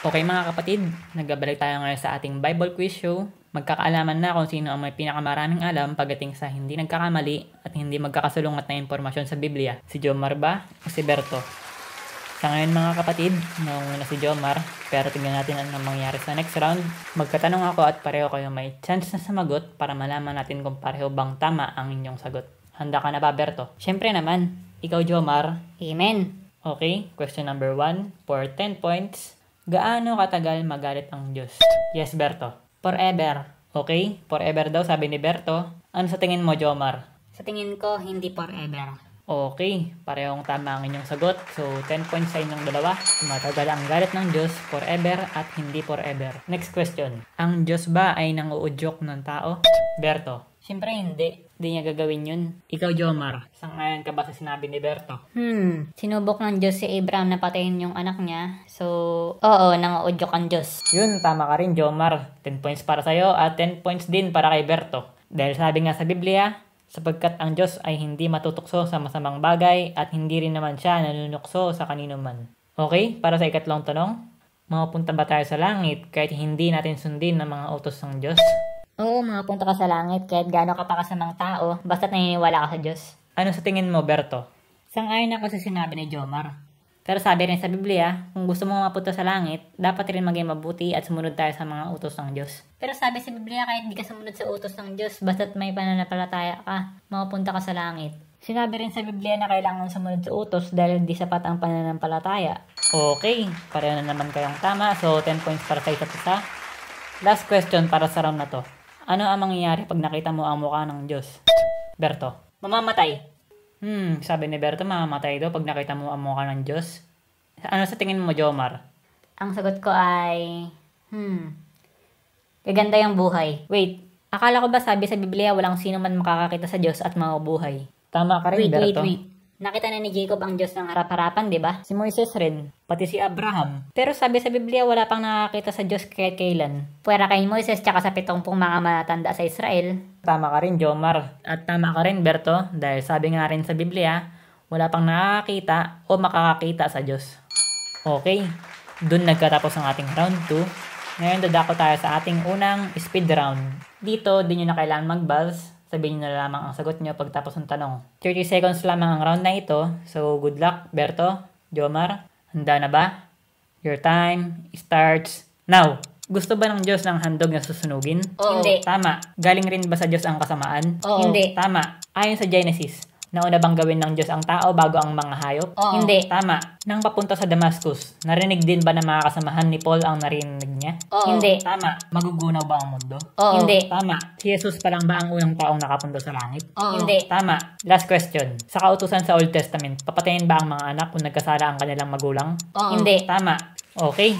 Okay mga kapatid, nagbabalik tayo ngayon sa ating Bible Quiz Show. Magkakaalaman na kung sino ang may pinakamaraming alam pagdating sa hindi nagkakamali at hindi magkakasulungat na impormasyon sa Biblia. Si Jomar ba o si Berto? Sa ngayon mga kapatid, naunguna si Jomar, pero tignan natin ang mangyari sa next round. Magkatanong ako at pareho kayo may chance na sumagot para malaman natin kung pareho bang tama ang inyong sagot. Handa ka na ba Berto? Siyempre naman, ikaw Jomar. Amen! Okay, question number 1 for 10 points. Gaano katagal magalit ang Diyos? Yes, Berto. Forever. Okay, forever daw sabi ni Berto. Ano sa tingin mo, Jomar? Sa tingin ko, hindi forever. Okay, parehong tama ang inyong sagot. So, 10 points sa inyong dalawa. Matagal ang galit ng Diyos, forever at hindi forever. Next question. Ang Diyos ba ay nanguudyok ng tao? Berto. Siyempre hindi. Hindi niya gagawin yun. Ikaw, Jomar, sangayon ka ba sa sinabi ni Berto? Sinubok ng Diyos si Abraham na patayin yung anak niya. So, oo, nanguudyok ang Diyos. Yun, tama ka rin, Jomar. 10 points para sa'yo at 10 points din para kay Berto. Dahil sabi nga sa Biblia, sapagkat ang Diyos ay hindi matutukso sa masamang bagay at hindi rin naman siya nanunukso sa kanino man. Okay, para sa ikatlong tanong, mapupunta ba tayo sa langit kahit hindi natin sundin ang mga utos ng Diyos? Oo, makapunta ka sa langit kahit gaano ka pa kasamang tao, basta't naniniwala ka sa Diyos. Ano sa tingin mo, Berto? Sang-ayon ako sa sinabi ni Jomar. Pero sabi rin sa Biblia, kung gusto mo mapunta sa langit, dapat rin maging mabuti at sumunod tayo sa mga utos ng Diyos. Pero sabi sa Biblia, kahit hindi ka sumunod sa utos ng Diyos, basta't may pananampalataya ka, makapunta ka sa langit. Sinabi rin sa Biblia na kailangan sumunod sa utos dahil hindi sapat ang pananampalataya. Okay, pareho na naman kayong tama, so 10 points para sa isa't isa. Last question para sa round na to. Ano ang mangyayari pag nakita mo ang mukha ng Diyos? Berto. Mamamatay. Sabi ni Berto, mamamatay daw pag nakita mo ang mukha ng Diyos. Ano sa tingin mo, Jomar? Ang sagot ko ay... Gaganda yung buhay. Wait, akala ko ba sabi sa Biblia walang sino man makakakita sa Diyos at mabubuhay? Tama ka rin, Berto. Wait. Nakita na ni Jacob ang Diyos ng harap-harapan, di ba? Si Moises rin. Pati si Abraham. Pero sabi sa Biblia, wala pang nakakita sa Diyos kahit kailan. Pwera kay Moises tsaka sa 70 mga matatanda sa Israel. Tama ka rin, Jomar. At tama ka rin, Berto. Dahil sabi nga rin sa Biblia, wala pang nakakita o makakakita sa Diyos. Okay. Doon nagkatapos ang ating round 2. Ngayon dadako tayo sa ating unang speed round. Dito, di nyo na kailangan mag-balls. Sabihin nyo na lamang ang sagot nyo pagtapos ng tanong. 30 seconds lamang ang round na ito. So, good luck, Berto, Jomar. Handa na ba? Your time starts now. Gusto ba ng Diyos ng handog na susunugin? Oo. Hindi. Tama. Galing rin ba sa Diyos ang kasamaan? Oo. Hindi. Tama. Ayon sa Genesis, nauna bang gawin ng Diyos ang tao bago ang mga hayop? Oo. Hindi. Tama. Nang papunta sa Damascus, narinig din ba ng mga kasamahan ni Paul ang narinig niya? Oo. Hindi. Tama. Magugunaw ba ang mundo? Oo. Hindi. Tama. Si Jesus pa lang ba ang unang taong nakapunta sa langit? Oo. Hindi. Tama. Last question. Sa kautusan sa Old Testament, papatayin ba ang mga anak kung nagkasala ang kanilang magulang? Oo. Hindi. Tama. Okay.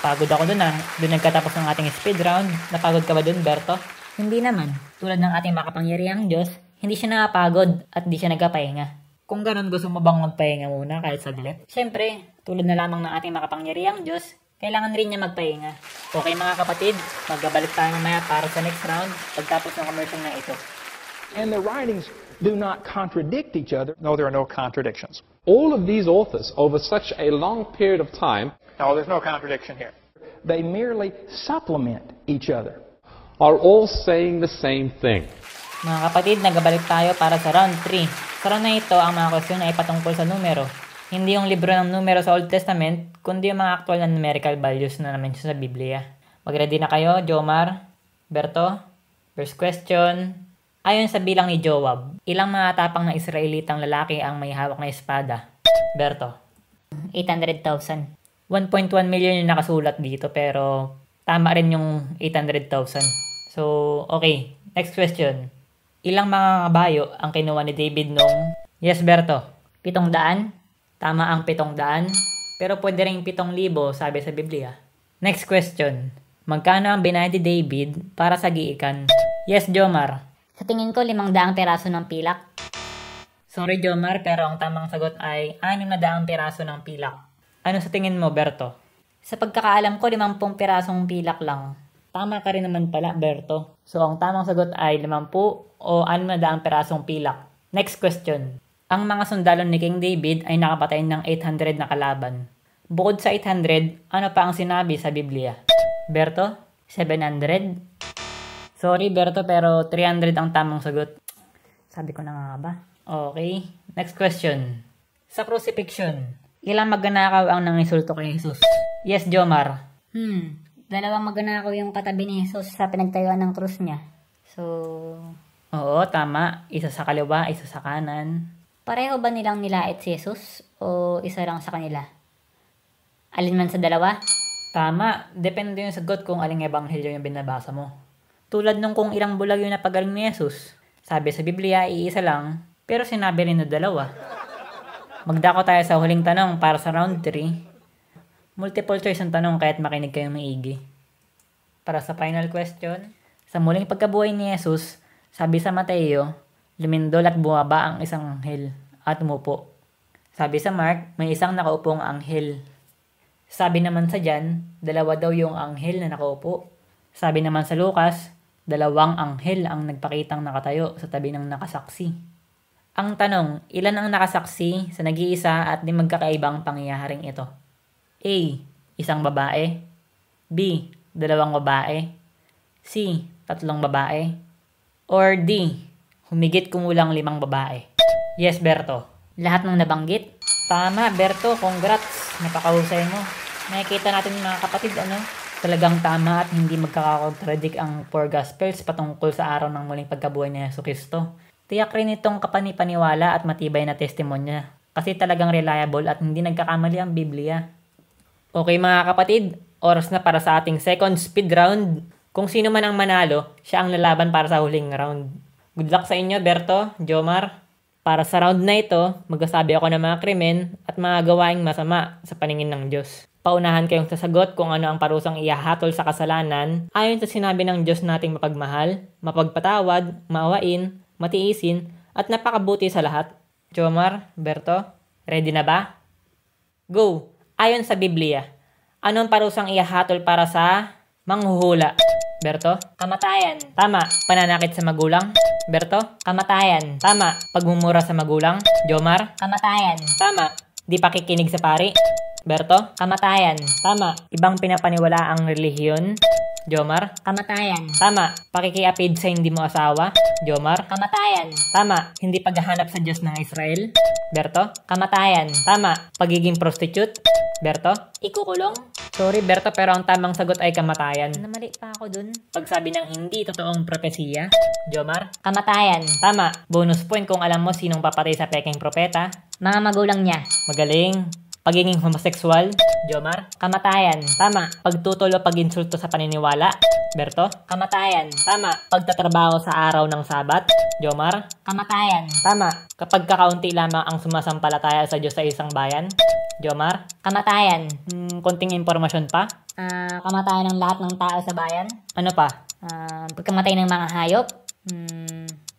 Pagod ako dun ah. Dun nagkatapos ng ating speed round. Napagod ka ba dun, Berto? Hindi naman. Tulad ng ating makapangyarihang Diyos, hindi siya nakapagod at hindi siya nagpapahinga. Kung ganun, gusto mo bang magpahinga muna kahit saglit? Siyempre, tulad na lamang ng ating makapangyarihang Diyos, kailangan rin niya magpahinga. Okay mga kapatid, magbabalik tayo mamaya para sa next round pagtapos ng commercial na ito. And the writings do not contradict each other. No, there are no contradictions. All of these authors, over such a long period of time... No, there's no contradiction here. They merely supplement each other. Are all saying the same thing. Mga kapatid, nagbabalik tayo para sa round 3. Sa round na ito, ang mga question ay patungkol sa numero. Hindi yung libro ng numero sa Old Testament, kundi yung mga actual na numerical values na naman siya sa Biblia. Mag-ready na kayo, Jomar, Berto. First question... Ayon sa bilang ni Joab, ilang mga tapang na Israelitang lalaki ang may hawak na espada? Berto. 800,000. 1.1 million yung nakasulat dito pero tama rin yung 800,000. So, okay. Next question. Ilang mga kabayo ang kinuha ni David noong... Yes, Berto. 700. Tama ang 700. Pero pwede rin 7,000 sabi sa Biblia. Next question. Magkano ang binayad ni David para sa giikan? Yes, Jomar. Sa tingin ko, 500 peraso ng pilak. Sorry, Jomar, pero ang tamang sagot ay 600 peraso ng pilak. Ano sa tingin mo, Berto? Sa pagkakaalam ko, 50 perasong pilak lang. Tama ka rin naman pala, Berto. So, ang tamang sagot ay 50 o 600 perasong pilak. Next question. Ang mga sundalo ni King David ay nakapatay ng 800 na kalaban. Bukod sa 800, ano pa ang sinabi sa Biblia? Berto? 700? Sorry Berto, pero 300 ang tamang sagot. Sabi ko na nga ba? Okay. Next question. Sa crucifixion, ilang magnanakaw ang nangisulto kay Jesus? Yes, Jomar. Dalawang magnanakaw yung katabi ni Jesus sa pinagtayuan ng krus niya. So, oo, tama. Isa sa kaliwa, isa sa kanan. Pareho ba nilang nilait si Jesus o isa lang sa kanila? Alin man sa dalawa? Tama. Depende yung sagot kung aling ebanghelyo yung binabasa mo. Tulad nung kung ilang bulag yung napagaling ni Jesus. Sabi sa Biblia, iisa lang, pero sinabi rin na dalawa. Magdako tayo sa huling tanong para sa round 3. Multiple choice ang tanong kaya't makinig kayong maigi. Para sa final question, sa muling pagkabuhay ni Jesus, sabi sa Mateo, lumindol at bumaba ang isang anghel at umupo. Sabi sa Mark, may isang nakaupong anghel. Sabi naman sa John, dalawa daw yung anghel na nakaupo. Sabi naman sa Lucas, dalawang anghel ang nagpakitang nakatayo sa tabi ng nakasaksi. Ang tanong, ilan ang nakasaksi sa nag-iisa at di magkakaibang pangyayaring ito? A. Isang babae. B. Dalawang babae. C. Tatlong babae. Or D. Humigit kumulang 5 babae. Yes, Berto. Lahat ng nabanggit? Tama, Berto. Congrats. Napakahusay mo. Nakikita natin mga kapatid, ano? Talagang tama at hindi magkakakontradict ang 4 Gospels patungkol sa araw ng muling pagkabuhay ni Jesucristo. Tiyak rin itong kapanipaniwala at matibay na testimonya kasi talagang reliable at hindi nagkakamali ang Biblia. Okay mga kapatid, oras na para sa ating second speed round. Kung sino man ang manalo, siya ang lalaban para sa huling round. Good luck sa inyo Berto, Jomar. Para sa round na ito, magsasabi ako ng mga krimen at mga gawaing masama sa paningin ng Diyos. Paunahan kayong sasagot kung ano ang parusang iahatol sa kasalanan ayon sa sinabi ng Diyos nating mapagmahal, mapagpatawad, maawain, matiisin, at napakabuti sa lahat. Jomar, Berto, ready na ba? Go! Ayon sa Biblia, anong parusang iahatol para sa manghuhula? Berto? Kamatayan. Tama. Pananakit sa magulang? Berto? Kamatayan. Tama. Pagmumura sa magulang? Jomar? Kamatayan. Tama. Di pakikinig sa pari? Berto? Kamatayan. Tama. Ibang pinapaniwala ang relihiyon? Jomar? Kamatayan. Tama. Pakikiapid sa hindi mo asawa? Jomar? Kamatayan. Tama. Hindi paghahanap sa Diyos ng Israel? Berto? Kamatayan. Tama. Pagiging prostitute? Berto? Ikukulong? Sorry Berto, pero ang tamang sagot ay kamatayan. Namali pa ako dun. Pagsabi ng hindi totoong propesiya? Jomar? Kamatayan. Tama. Bonus point kung alam mo sinong papatay sa peking propeta? Mga magulang niya. Magaling. Pagiging homosexual? Jomar? Kamatayan. Tama. Pagtutol o paginsulto sa paniniwala? Berto? Kamatayan. Tama. Pagtatrabaho sa araw ng Sabat? Jomar? Kamatayan. Tama. Kapag kakaunti lamang ang sumasampalataya sa Diyos sa isang bayan? Jomar? Kamatayan. Konting impormasyon pa? Kamatayan ng lahat ng tao sa bayan? Ano pa? Pagkamatay ng mga hayop?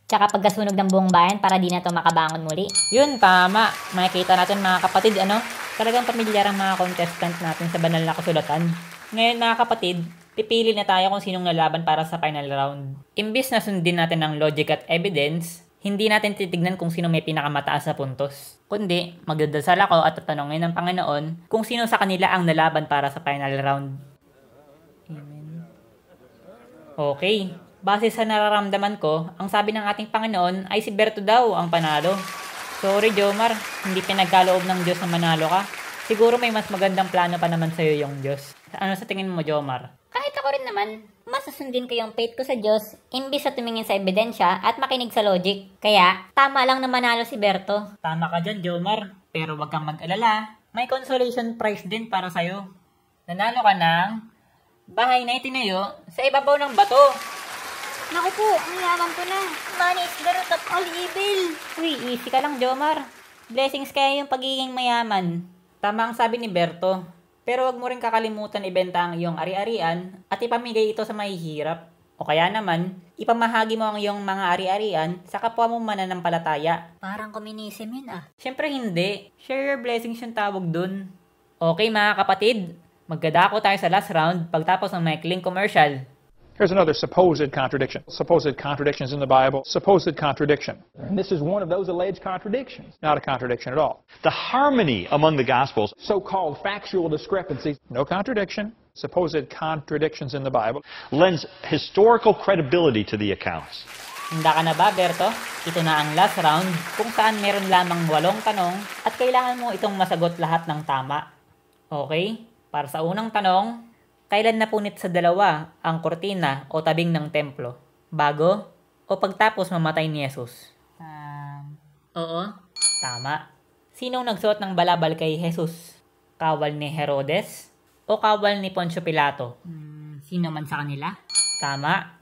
Tsaka pagkasunog ng buong bayan para di na ito makabangon muli? Yun, tama. Makikita natin mga kapatid, ano? Talagang pamilyar ang mga contestant natin sa banal na kasulatan. Ngayon mga kapatid, pipili na tayo kung sinong lalaban para sa final round. Imbis na sundin natin ang logic at evidence, hindi natin titignan kung sino may pinakamataas na puntos. Kundi, magdadasal ako at tatanungin ng Panginoon kung sino sa kanila ang lalaban para sa final round. Amen. Okay, base sa nararamdaman ko, ang sabi ng ating Panginoon ay si Berto daw ang panalo. Sorry Jomar, hindi pinagkaloob ng Diyos na manalo ka. Siguro may mas magandang plano pa naman sa'yo yung Diyos. Ano sa tingin mo Jomar? Kahit ako rin naman, masusundin ko yung faith ko sa Diyos imbis na tumingin sa ebidensya at makinig sa logic. Kaya, tama lang na manalo si Berto. Tama ka dyan Jomar, pero wag kang mag-alala. May consolation prize din para sa'yo. Nanalo ka ng bahay na itinayo sa ibabaw ng bato. Naku po, ang yaman ko na. Money is the root of all evil. Uy, easy ka lang, Jomar. Blessings kaya yung pagiging mayaman. Tama ang sabi ni Berto. Pero wag mo rin kakalimutan ibenta ang iyong ari-arian at ipamigay ito sa mahihirap. O kaya naman, ipamahagi mo ang iyong mga ari-arian sa kapwa mong mananampalataya. Parang communism yun ah. Siyempre hindi. Share your blessings yung tawag dun. Okay mga kapatid, magdadako tayo sa last round pagtapos ng maikling commercial. Here's another supposed contradiction. Supposed contradictions in the Bible. Supposed contradiction. And this is one of those alleged contradictions. Not a contradiction at all. The harmony among the Gospels. So-called factual discrepancies. No contradiction. Supposed contradictions in the Bible. Lends historical credibility to the accounts. Handa ka na ba, Berto? Ito na ang last round kung saan meron lamang 8 tanong at kailangan mo itong masagot lahat ng tama. Okay? Para sa unang tanong, kailan napunit sa dalawa ang kortina o tabing ng templo? Bago o pagtapos mamatay ni Jesus? Oo. Tama. Sinong nagsuot ng balabal kay Jesus? Kawal ni Herodes o kawal ni Poncio Pilato? Sino man sa kanila? Tama.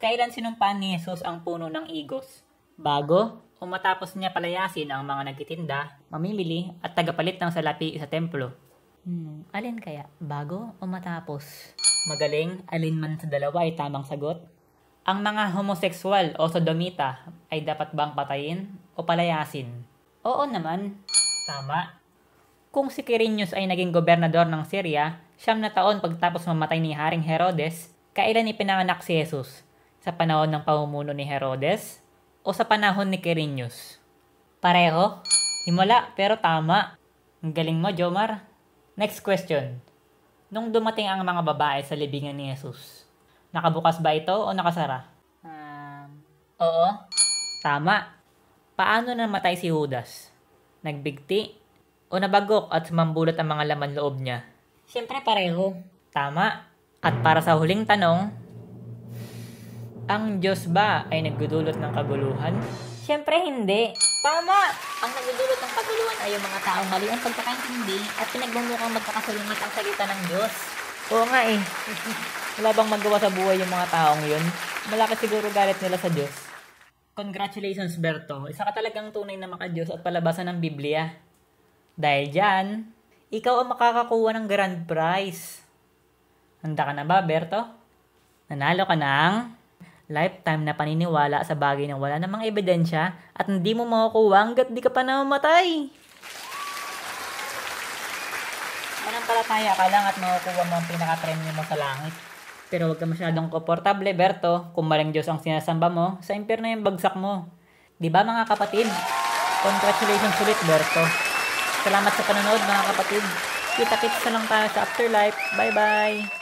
Kailan sinumpaan ni Jesus ang puno ng igos? Bago o matapos niya palayasin ang mga nagtitinda, mamimili at tagapalit ng salapi sa templo? Alin kaya? Bago o matapos? Magaling, alin man sa dalawa ay tamang sagot. Ang mga homoseksual o sodomita ay dapat bang patayin o palayasin? Oo naman. Tama. Kung si Quirinius ay naging gobernador ng Syria, 9 taon pagtapos mamatay ni Haring Herodes, kailan ipinanganak si Jesus? Sa panahon ng pamumuno ni Herodes o sa panahon ni Quirinius? Pareho? Himala, pero tama. Ang galing mo, Jomar. Next question. Nung dumating ang mga babae sa libingan ni Jesus, nakabukas ba ito o nakasara? Oo. Tama. Paano namatay si Judas? Nagbigti? O nabagok at sumambulat ang mga laman loob niya? Siyempre pareho. Tama. At para sa huling tanong, ang Diyos ba ay nagdudulot ng kaguluhan? Siyempre hindi. Tama! Ang nagdudulot ng kaguluhan ay yung mga taong mali ang pagkakaintindi at pinagmumukhang magkakasalungit ang salita ng Diyos. Oo nga eh. Wala bang magawa sa buhay yung mga taong yun? Malaki siguro galit nila sa Diyos. Congratulations, Berto. Isa ka talagang tunay na maka-Diyos at palabasan ng Biblia. Dahil dyan, ikaw ang makakakuha ng grand prize. Handa ka na ba, Berto? Nanalo ka ng lifetime na paniniwala sa bagay na wala namang ebidensya at hindi mo makukuha hanggat di ka pa namamatay. Manampalataya ka lang at makukuha mo ang pinaka-premium mo sa langit. Pero huwag ka masyadong komportable, Berto, kung maling Diyos ang sinasamba mo, sa impyerno yung bagsak mo. Diba mga kapatid? Congratulations ulit, Berto. Salamat sa panonood mga kapatid. Kita-kits na lang tayo sa afterlife. Bye-bye!